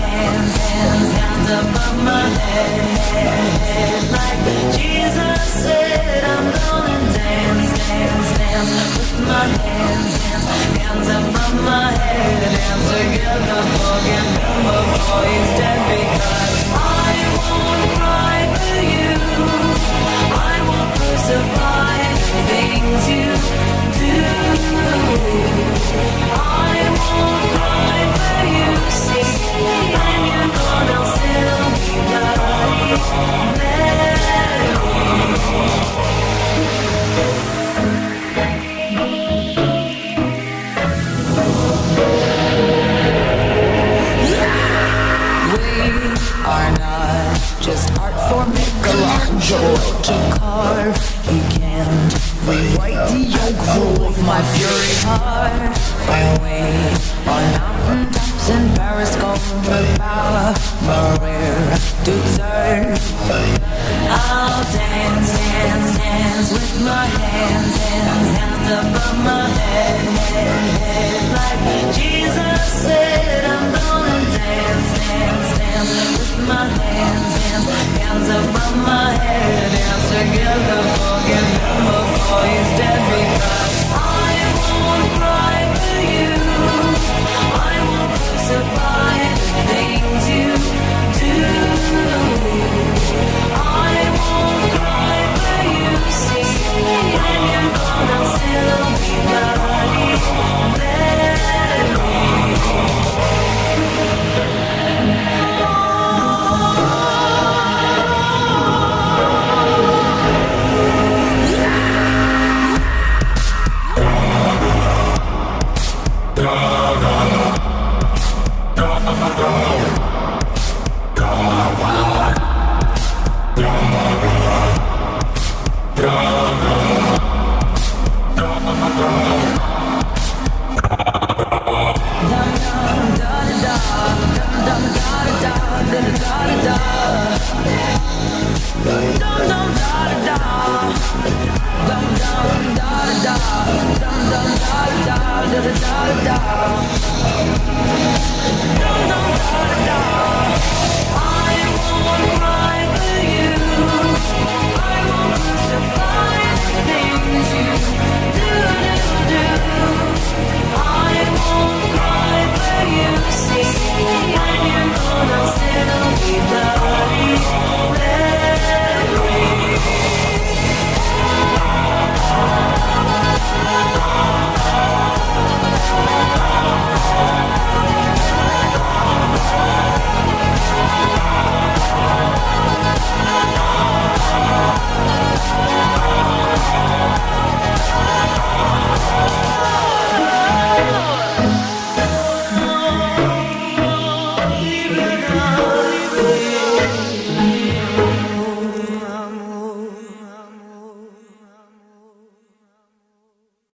Hands above my head, hands together.